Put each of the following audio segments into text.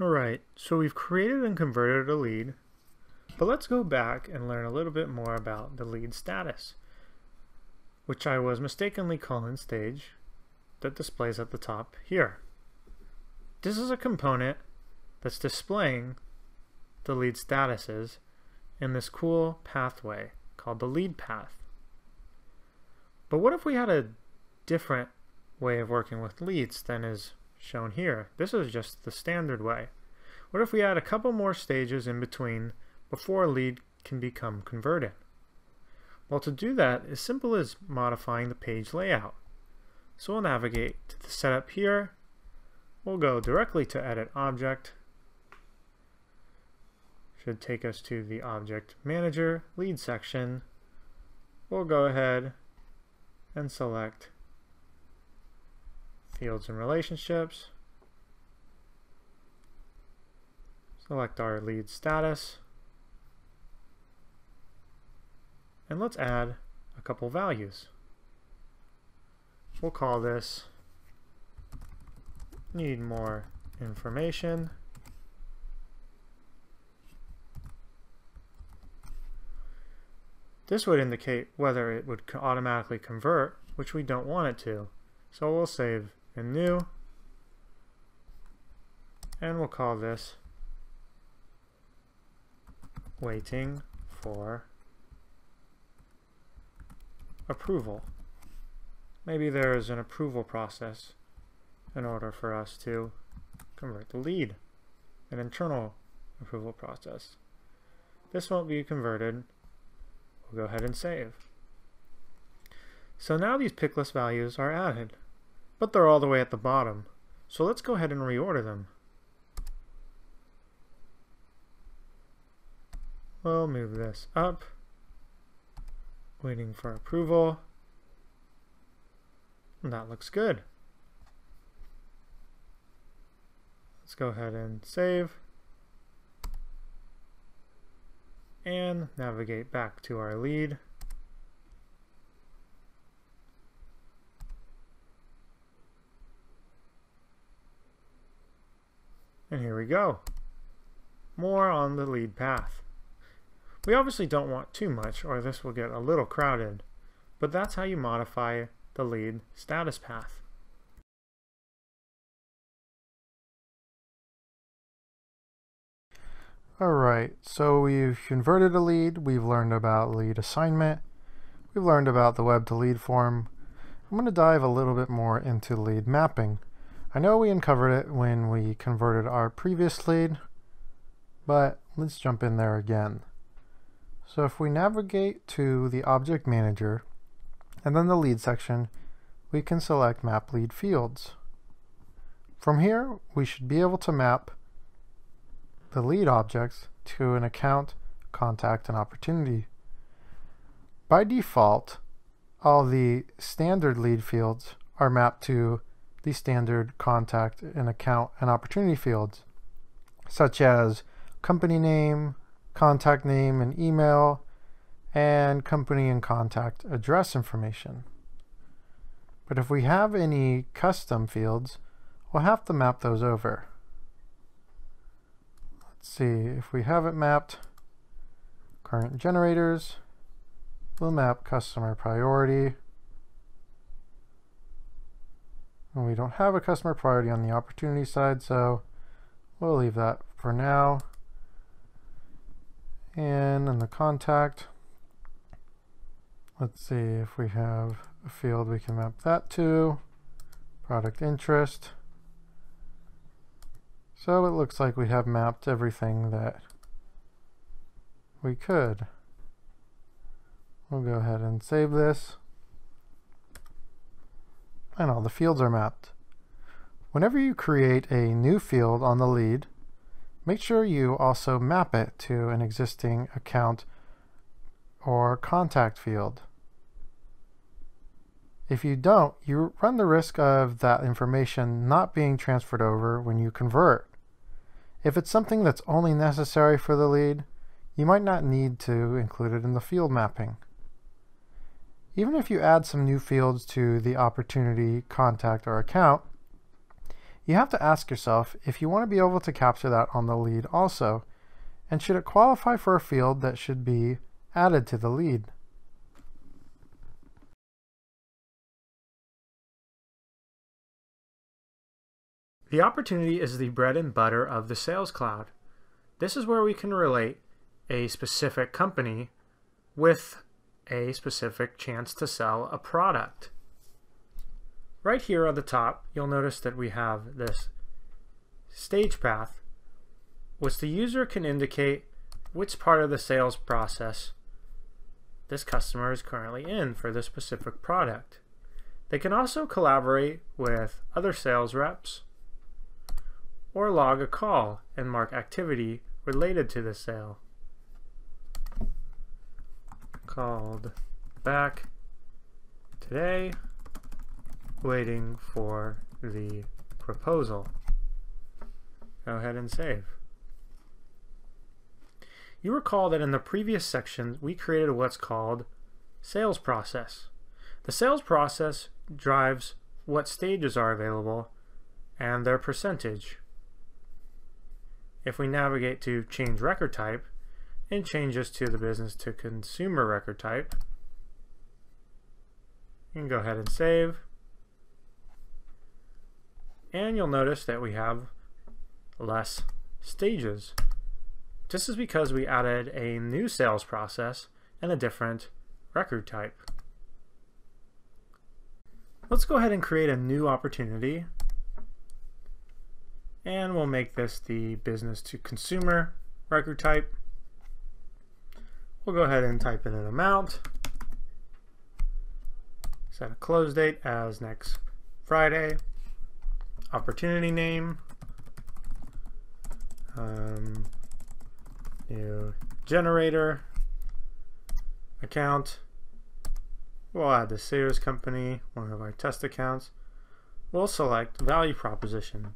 Alright, so we've created and converted a lead, but let's go back and learn a little bit more about the lead status, which I was mistakenly calling stage that displays at the top here. This is a component that's displaying the lead statuses in this cool pathway called the lead path. But what if we had a different way of working with leads than is shown here? This is just the standard way. What if we add a couple more stages in between before a lead can become converted? Well, to do that, as simple as modifying the page layout. So we'll navigate to the setup here. We'll go directly to Edit Object. Should take us to the Object Manager lead section. We'll go ahead and select Fields and Relationships. Select our lead status. And let's add a couple values. We'll call this Need More Information. This would indicate whether it would automatically convert, which we don't want it to. So we'll save and new, and we'll call this Waiting for Approval. Maybe there is an approval process in order for us to convert the lead, an internal approval process. This won't be converted. We'll go ahead and save. So now these picklist values are added, but they're all the way at the bottom. So let's go ahead and reorder them. We'll move this up, Waiting for Approval, and that looks good. Let's go ahead and save and navigate back to our lead. And here we go. More on the lead path. We obviously don't want too much or this will get a little crowded, but that's how you modify the lead status path. Alright, so we've converted a lead, we've learned about lead assignment, we've learned about the web to lead form. I'm going to dive a little bit more into lead mapping. I know we uncovered it when we converted our previous lead, but let's jump in there again. So if we navigate to the Object Manager and then the lead section, we can select Map Lead Fields. From here, we should be able to map the lead objects to an account, contact, and opportunity. By default, all the standard lead fields are mapped to the standard contact and account and opportunity fields, such as company name, contact name and email, and company and contact address information. But if we have any custom fields, we'll have to map those over. See if we have it mapped. Current generators, we'll map customer priority. And we don't have a customer priority on the opportunity side, so we'll leave that for now. And in the contact, let's see if we have a field we can map that to, product interest. So it looks like we have mapped everything that we could. We'll go ahead and save this. And all the fields are mapped. Whenever you create a new field on the lead, make sure you also map it to an existing account or contact field. If you don't, you run the risk of that information not being transferred over when you convert. If it's something that's only necessary for the lead, you might not need to include it in the field mapping. Even if you add some new fields to the opportunity, contact, or account, You have to ask yourself if you want to be able to capture that on the lead also, and should it qualify for a field that should be added to the lead. The opportunity is the bread and butter of the Sales Cloud. This is where we can relate a specific company with a specific chance to sell a product. Right here on the top, you'll notice that we have this stage path, which the user can indicate which part of the sales process this customer is currently in for this specific product. They can also collaborate with other sales reps or log a call and mark activity related to the sale. Called back today, waiting for the proposal. Go ahead and save. You recall that in the previous section we created what's called sales process. The sales process drives what stages are available and their percentage. If we navigate to change record type and change this to the business to consumer record type, you can go ahead and save. And you'll notice that we have less stages. This is because we added a new sales process and a different record type. Let's go ahead and create a new opportunity, and we'll make this the business to consumer record type. We'll go ahead and type in an amount, set a close date as next Friday, opportunity name, new generator, account. We'll add the Sears company, one of our test accounts. We'll select value proposition,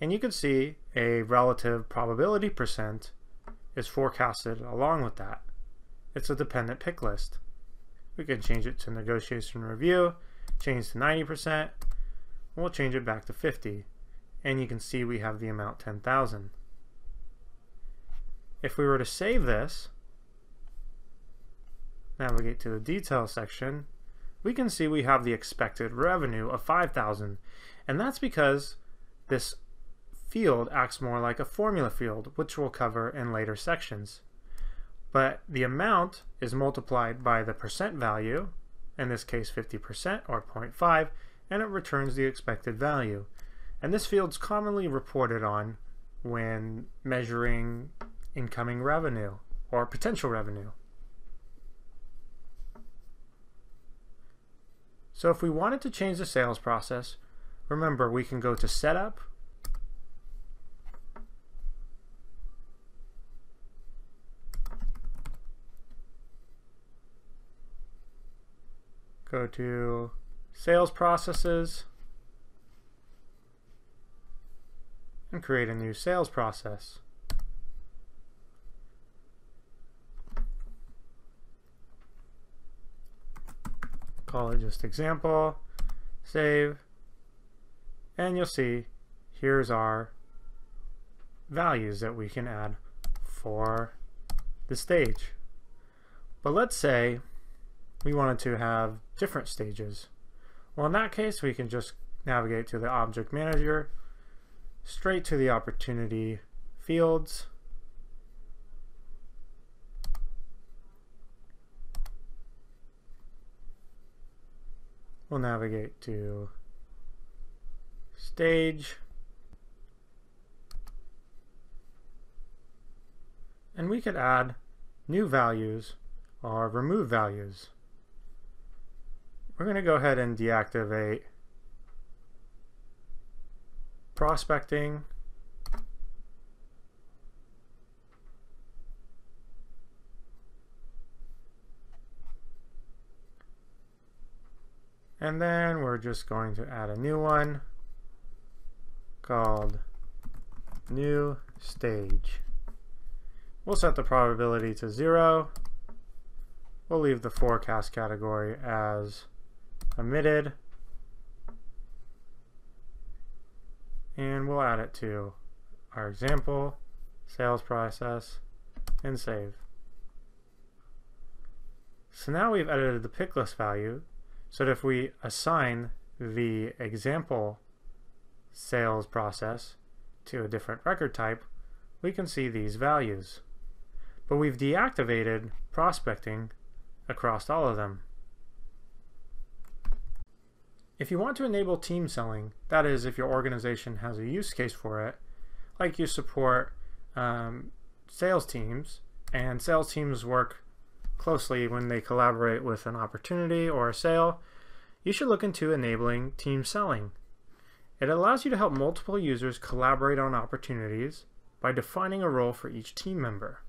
and you can see a relative probability percent is forecasted along with that. It's a dependent pick list. We can change it to negotiation review, change to 90%, and we'll change it back to 50, and you can see we have the amount 10,000. If we were to save this, navigate to the details section, we can see we have the expected revenue of 5,000, and that's because this field acts more like a formula field, which we'll cover in later sections. But the amount is multiplied by the percent value, in this case 50% or 0.5, and it returns the expected value. And this field's commonly reported on when measuring incoming revenue or potential revenue. So if we wanted to change the sales process, remember we can go to Setup, go to Sales Processes, and create a new sales process. Call it just example, save, and you'll see here's our values that we can add for the stage. But let's say we wanted to have different stages. Well, in that case, we can just navigate to the Object Manager, straight to the opportunity fields, we'll navigate to stage, and we could add new values or remove values. We're going to go ahead and deactivate prospecting and then we're just going to add a new one called new stage. We'll set the probability to 0. We'll leave the forecast category as omitted, and we'll add it to our example, sales process, and save. So now we've edited the picklist value, so that if we assign the example sales process to a different record type, we can see these values. But we've deactivated prospecting across all of them. If you want to enable team selling, that is if your organization has a use case for it, like you support sales teams, and sales teams work closely when they collaborate with an opportunity or a sale, you should look into enabling team selling. It allows you to help multiple users collaborate on opportunities by defining a role for each team member.